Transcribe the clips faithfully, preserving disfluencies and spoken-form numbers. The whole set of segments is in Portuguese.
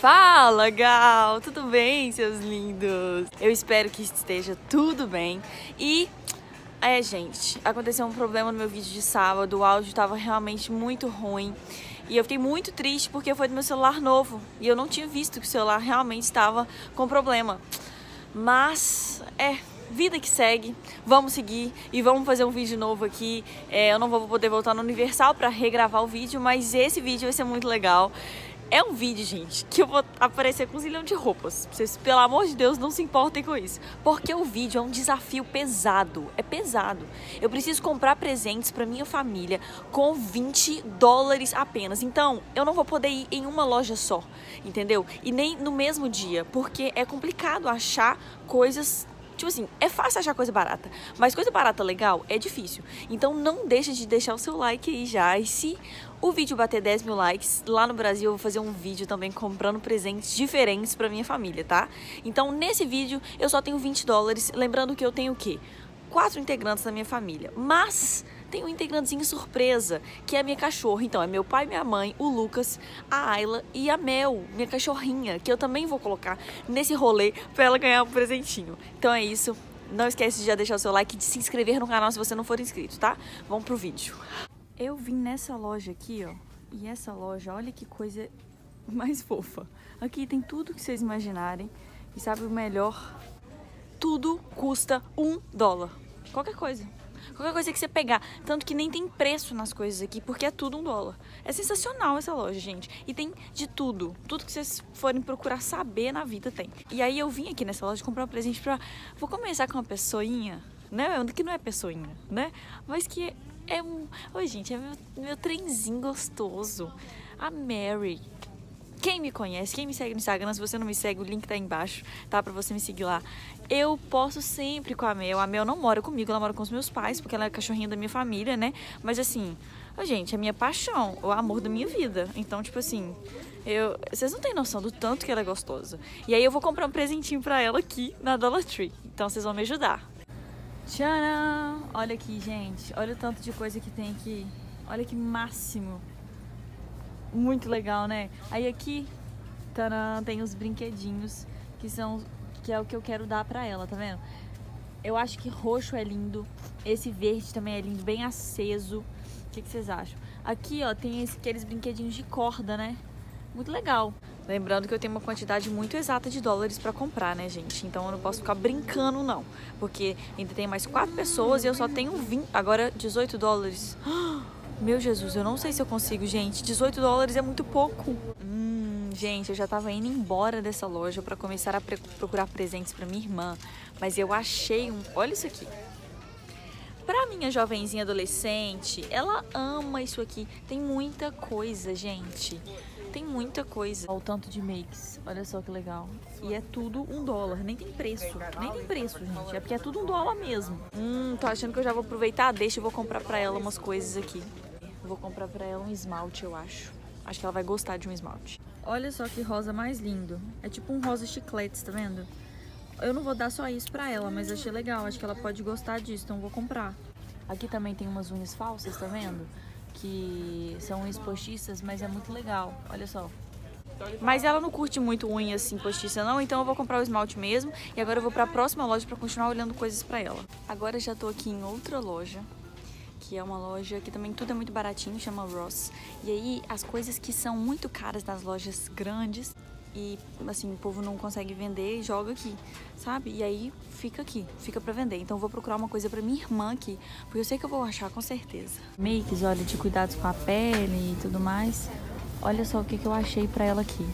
Fala, Gal! Tudo bem, seus lindos? Eu espero que esteja tudo bem. E... é, gente, aconteceu um problema no meu vídeo de sábado. O áudio tava realmente muito ruim. E eu fiquei muito triste porque foi do meu celular novo. E eu não tinha visto que o celular realmente estava com problema. Mas... é... vida que segue, vamos seguir e vamos fazer um vídeo novo aqui. É, eu não vou poder voltar no Universal para regravar o vídeo, mas esse vídeo vai ser muito legal. É um vídeo, gente, que eu vou aparecer com um zilhão de roupas. Vocês, pelo amor de Deus, não se importem com isso. Porque o vídeo é um desafio pesado. É pesado. Eu preciso comprar presentes para minha família com vinte dólares apenas. Então, eu não vou poder ir em uma loja só, entendeu? E nem no mesmo dia, porque é complicado achar coisas... tipo assim, é fácil achar coisa barata, mas coisa barata legal é difícil. Então não deixa de deixar o seu like aí já. E se o vídeo bater dez mil likes, lá no Brasil eu vou fazer um vídeo também comprando presentes diferentes pra minha família, tá? Então nesse vídeo eu só tenho vinte dólares, lembrando que eu tenho o quê? Quatro integrantes da minha família, mas... tem um integrantezinho surpresa, que é a minha cachorra. Então, é meu pai, minha mãe, o Lucas, a Ayla e a Mel, minha cachorrinha, que eu também vou colocar nesse rolê pra ela ganhar um presentinho. Então é isso. Não esquece de já deixar o seu like e de se inscrever no canal se você não for inscrito, tá? Vamos pro vídeo. Eu vim nessa loja aqui, ó. E essa loja, olha que coisa mais fofa. Aqui tem tudo que vocês imaginarem. E sabe o melhor? Tudo custa um dólar. Qualquer coisa. Qualquer coisa que você pegar, tanto que nem tem preço nas coisas aqui, porque é tudo um dólar. É sensacional essa loja, gente. E tem de tudo, tudo que vocês forem procurar saber na vida tem. E aí eu vim aqui nessa loja comprar um presente pra... vou começar com uma pessoinha, né? Que não é pessoinha, né? Mas que é um... oi, gente, é meu, meu trenzinho gostoso. A Mary. Quem me conhece, quem me segue no Instagram, se você não me segue, o link tá aí embaixo, tá? Pra você me seguir lá. Eu posto sempre com a Mel. A Mel não mora comigo, ela mora com os meus pais, porque ela é a cachorrinha da minha família, né? Mas assim, gente, é minha paixão, o amor da minha vida. Então, tipo assim, eu... vocês não têm noção do tanto que ela é gostosa. E aí eu vou comprar um presentinho pra ela aqui na Dollar Tree. Então vocês vão me ajudar. Tcharam! Olha aqui, gente. Olha o tanto de coisa que tem aqui. Olha que máximo. Muito legal, né? Aí aqui, taran, tem os brinquedinhos, que são que é o que eu quero dar pra ela, tá vendo? Eu acho que roxo é lindo, esse verde também é lindo, bem aceso. O que, que vocês acham? Aqui, ó, tem esse, aqueles brinquedinhos de corda, né? Muito legal. Lembrando que eu tenho uma quantidade muito exata de dólares pra comprar, né, gente? Então eu não posso ficar brincando, não. Porque ainda tem mais quatro pessoas e eu só tenho vinte, agora dezoito dólares. Meu Jesus, eu não sei se eu consigo, gente. dezoito dólares é muito pouco. Hum, gente, eu já tava indo embora dessa loja pra começar a procurar presentes pra minha irmã. Mas eu achei um... olha isso aqui. Pra minha jovenzinha adolescente, ela ama isso aqui. Tem muita coisa, gente. Tem muita coisa. Olha o tanto de makes. Olha só que legal. E é tudo um dólar. Nem tem preço. Nem tem preço, gente. É porque é tudo um dólar mesmo. Hum, tô achando que eu já vou aproveitar. Deixa eu vou comprar pra ela umas coisas aqui. Vou comprar pra ela um esmalte, eu acho. Acho que ela vai gostar de um esmalte. Olha só que rosa mais lindo. É tipo um rosa chiclete, tá vendo? Eu não vou dar só isso pra ela, mas achei legal. Acho que ela pode gostar disso, então vou comprar. Aqui também tem umas unhas falsas, tá vendo? Que são unhas postiças, mas é muito legal. Olha só. Mas ela não curte muito unha assim, postiça não, então eu vou comprar o esmalte mesmo. E agora eu vou pra próxima loja pra continuar olhando coisas pra ela. Agora já tô aqui em outra loja, que é uma loja que também tudo é muito baratinho, chama Ross. E aí as coisas que são muito caras nas lojas grandes e assim, o povo não consegue vender e joga aqui, sabe? E aí fica aqui, fica pra vender. Então eu vou procurar uma coisa pra minha irmã aqui, porque eu sei que eu vou achar com certeza. Makes, olha, de cuidados com a pele e tudo mais. Olha só o que, que eu achei pra ela aqui.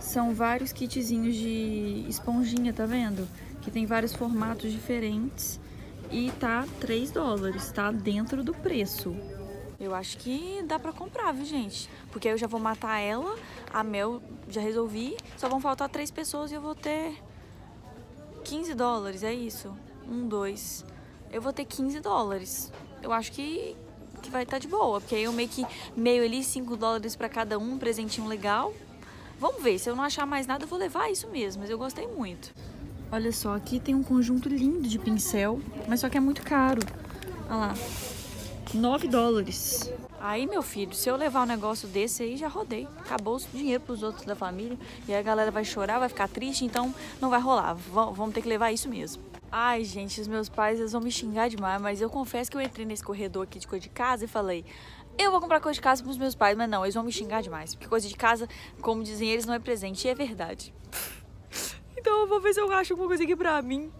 São vários kitzinhos de esponjinha, tá vendo? Que tem vários formatos diferentes. E tá três dólares, tá dentro do preço. Eu acho que dá pra comprar, viu, gente? Porque aí eu já vou matar ela, a Mel já resolvi, só vão faltar três pessoas e eu vou ter quinze dólares, é isso? Um, dois. Eu vou ter quinze dólares. Eu acho que, que vai estar de boa, porque aí eu meio que meio ali, cinco dólares pra cada um, um presentinho legal. Vamos ver, se eu não achar mais nada, eu vou levar isso mesmo, mas eu gostei muito. Olha só, aqui tem um conjunto lindo de pincel, mas só que é muito caro. Olha lá. nove dólares. Aí, meu filho, se eu levar um negócio desse aí, já rodei. Acabou o dinheiro pros outros da família. E aí a galera vai chorar, vai ficar triste, então não vai rolar. V- vamos ter que levar isso mesmo. Ai, gente, os meus pais, eles vão me xingar demais, mas eu confesso que eu entrei nesse corredor aqui de coisa de casa e falei... Eu vou comprar coisa de casa pros meus pais, mas não, eles vão me xingar demais. Porque coisa de casa, como dizem eles, não é presente. E é verdade. Então eu vou ver se eu acho alguma coisa aqui pra mim.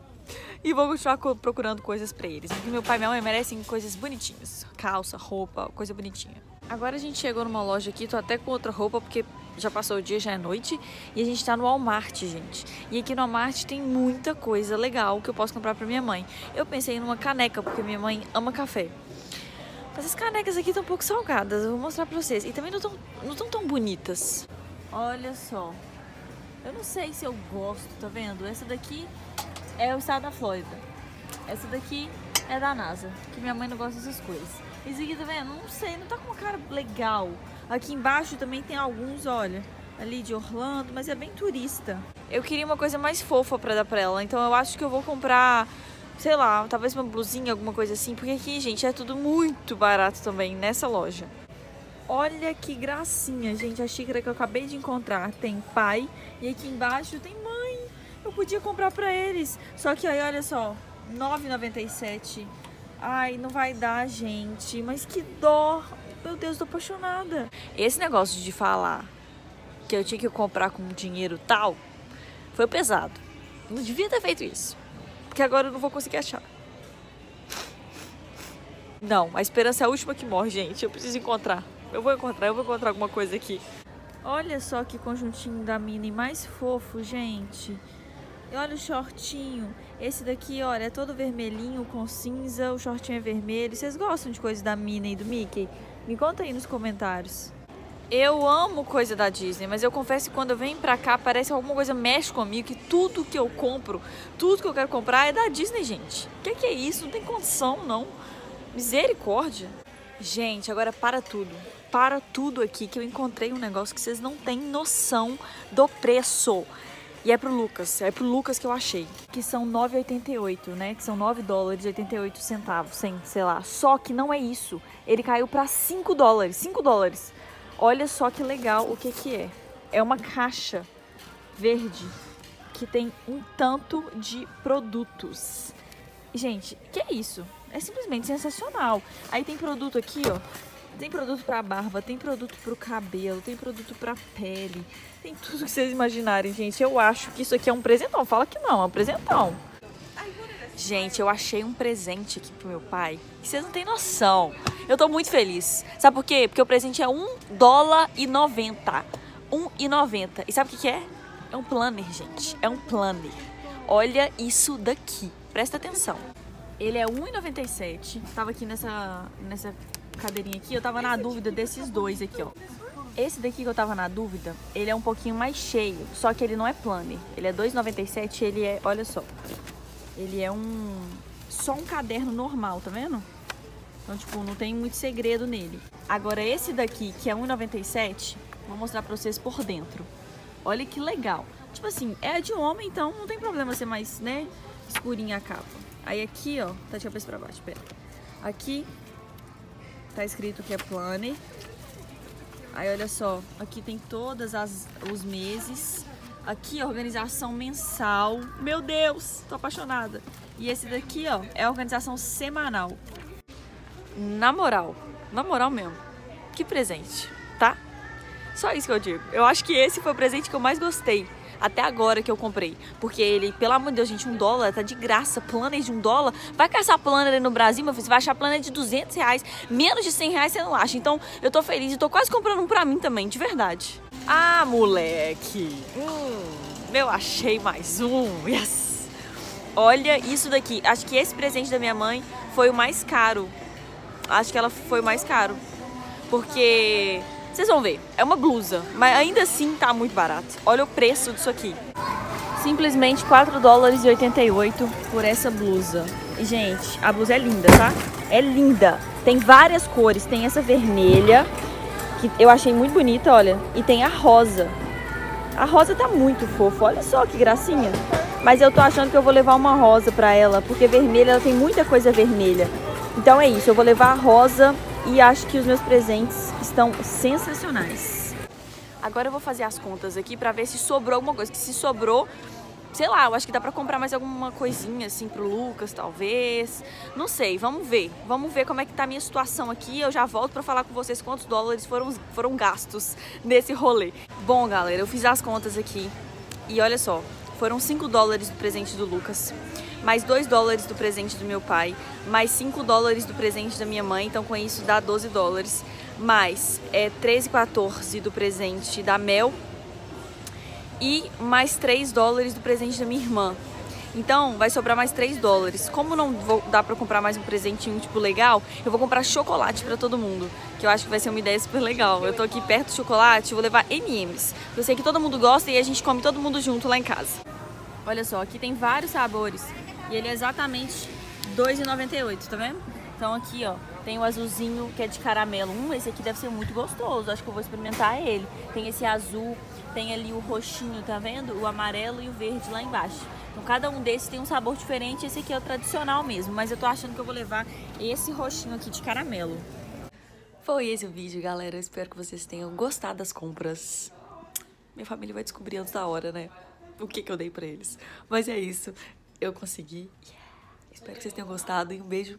E vou continuar procurando coisas pra eles. Porque meu pai e minha mãe merecem coisas bonitinhas. Calça, roupa, coisa bonitinha. Agora a gente chegou numa loja aqui, tô até com outra roupa, porque já passou o dia, já é noite. E a gente tá no Walmart, gente. E aqui no Walmart tem muita coisa legal que eu posso comprar pra minha mãe. Eu pensei numa caneca, porque minha mãe ama café. Essas canecas aqui estão um pouco salgadas, eu vou mostrar pra vocês. E também não estão não tão, tão bonitas. Olha só. Eu não sei se eu gosto, tá vendo? Essa daqui é o estado da Flórida. Essa daqui é da NASA, que minha mãe não gosta dessas coisas. Esse aqui, tá vendo? Não sei, não tá com uma cara legal. Aqui embaixo também tem alguns, olha, ali de Orlando, mas é bem turista. Eu queria uma coisa mais fofa pra dar pra ela, então eu acho que eu vou comprar... Sei lá, talvez uma blusinha, alguma coisa assim. Porque aqui, gente, é tudo muito barato também nessa loja. Olha que gracinha, gente. A xícara que eu acabei de encontrar tem pai. E aqui embaixo tem mãe. Eu podia comprar pra eles. Só que aí, olha só, nove e noventa e sete. Ai, não vai dar, gente. Mas que dó. Meu Deus, tô apaixonada. Esse negócio de falar que eu tinha que comprar com dinheiro tal, foi pesado. Não devia ter feito isso. Porque agora eu não vou conseguir achar. Não, a esperança é a última que morre, gente. Eu preciso encontrar. Eu vou encontrar, eu vou encontrar alguma coisa aqui. Olha só que conjuntinho da Minnie mais fofo, gente. E olha o shortinho. Esse daqui, olha, é todo vermelhinho com cinza. O shortinho é vermelho. Vocês gostam de coisa da Minnie e do Mickey? Me conta aí nos comentários. Eu amo coisa da Disney, mas eu confesso que quando eu venho pra cá, parece que alguma coisa mexe comigo, que tudo que eu compro, tudo que eu quero comprar é da Disney, gente. O que, que é isso? Não tem condição, não. Misericórdia. Gente, agora para tudo. Para tudo aqui, que eu encontrei um negócio que vocês não têm noção do preço. E é pro Lucas, é pro Lucas que eu achei. Que são nove e oitenta e oito, né? Que são nove dólares e oitenta e oito centavos, sem, sei lá. Só que não é isso. Ele caiu pra cinco dólares, cinco dólares. Olha só que legal o que que é. É uma caixa verde que tem um tanto de produtos. Gente, que é isso? É simplesmente sensacional. Aí tem produto aqui, ó. Tem produto pra barba, tem produto pro cabelo, tem produto pra pele. Tem tudo que vocês imaginarem, gente. Eu acho que isso aqui é um presentão. Fala que não, é um presentão. Gente, eu achei um presente aqui pro meu pai. Vocês não têm noção. Eu tô muito feliz. Sabe por quê? Porque o presente é um dólar e noventa. um e noventa. E sabe o que que é? É um planner, gente. É um planner. Olha isso daqui. Presta atenção. Ele é um e noventa e sete. Tava aqui nessa, nessa cadeirinha aqui. Eu tava na dúvida desses dois aqui, ó. Esse daqui que eu tava na dúvida, ele é um pouquinho mais cheio. Só que ele não é planner. Ele é dois e noventa e sete. Ele é, olha só. Ele é um só um caderno normal, tá vendo? Então, tipo, não tem muito segredo nele. Agora, esse daqui, que é um e noventa e sete, vou mostrar pra vocês por dentro. Olha que legal. Tipo assim, é de homem, então não tem problema ser mais, né, escurinha a capa. Aí aqui, ó, tá de cabeça pra baixo, pera. Aqui tá escrito que é planner. Aí, olha só, aqui tem todas as os meses. Aqui, organização mensal. Meu Deus, tô apaixonada. E esse daqui, ó, é a organização semanal. Na moral, na moral mesmo. Que presente, tá? Só isso que eu digo. Eu acho que esse foi o presente que eu mais gostei. Até agora que eu comprei. Porque ele, pelo amor de Deus, gente, um dólar, tá de graça. Planner de um dólar. Vai caçar planner aí no Brasil, meu filho. Você vai achar planner de duzentos reais. Menos de cem reais você não acha. Então, eu tô feliz. Eu tô quase comprando um pra mim também, de verdade. Ah, moleque. Hum, eu achei mais um. Yes. Olha isso daqui. Acho que esse presente da minha mãe foi o mais caro. Acho que ela foi o mais caro. Porque... vocês vão ver, é uma blusa, mas ainda assim tá muito barato. Olha o preço disso aqui. Simplesmente quatro dólares e oitenta e oito por essa blusa. E, gente, a blusa é linda, tá? É linda. Tem várias cores. Tem essa vermelha, que eu achei muito bonita, olha. E tem a rosa. A rosa tá muito fofa, olha só que gracinha. Mas eu tô achando que eu vou levar uma rosa pra ela, porque vermelha, ela tem muita coisa vermelha. Então é isso, eu vou levar a rosa e acho que os meus presentes estão sensacionais. Agora eu vou fazer as contas aqui pra ver se sobrou alguma coisa, que se sobrou, sei lá, eu acho que dá pra comprar mais alguma coisinha assim pro Lucas, talvez, não sei, vamos ver, vamos ver como é que tá a minha situação aqui, eu já volto pra falar com vocês quantos dólares foram, foram gastos nesse rolê. Bom galera, eu fiz as contas aqui e olha só, foram cinco dólares do presente do Lucas, mais dois dólares do presente do meu pai, mais cinco dólares do presente da minha mãe, então com isso dá doze dólares, mais é, treze, quatorze do presente da Mel e mais três dólares do presente da minha irmã. Então vai sobrar mais três dólares. Como não vou dar pra comprar mais um presentinho tipo legal, eu vou comprar chocolate pra todo mundo, que eu acho que vai ser uma ideia super legal. Eu tô aqui perto do chocolate, vou levar M e M's, eu sei que todo mundo gosta e a gente come todo mundo junto lá em casa. Olha só, aqui tem vários sabores e ele é exatamente dois reais e noventa e oito centavos, tá vendo? Então aqui, ó, tem o azulzinho que é de caramelo. Hum, esse aqui deve ser muito gostoso, acho que eu vou experimentar ele. Tem esse azul, tem ali o roxinho, tá vendo? O amarelo e o verde lá embaixo. Então cada um desses tem um sabor diferente, esse aqui é o tradicional mesmo, mas eu tô achando que eu vou levar esse roxinho aqui de caramelo. Foi esse o vídeo, galera. Eu espero que vocês tenham gostado das compras. Minha família vai descobrir antes da hora, né? O que que eu dei pra eles. Mas é isso. Eu consegui. Yeah. Espero que vocês tenham gostado. E um beijo.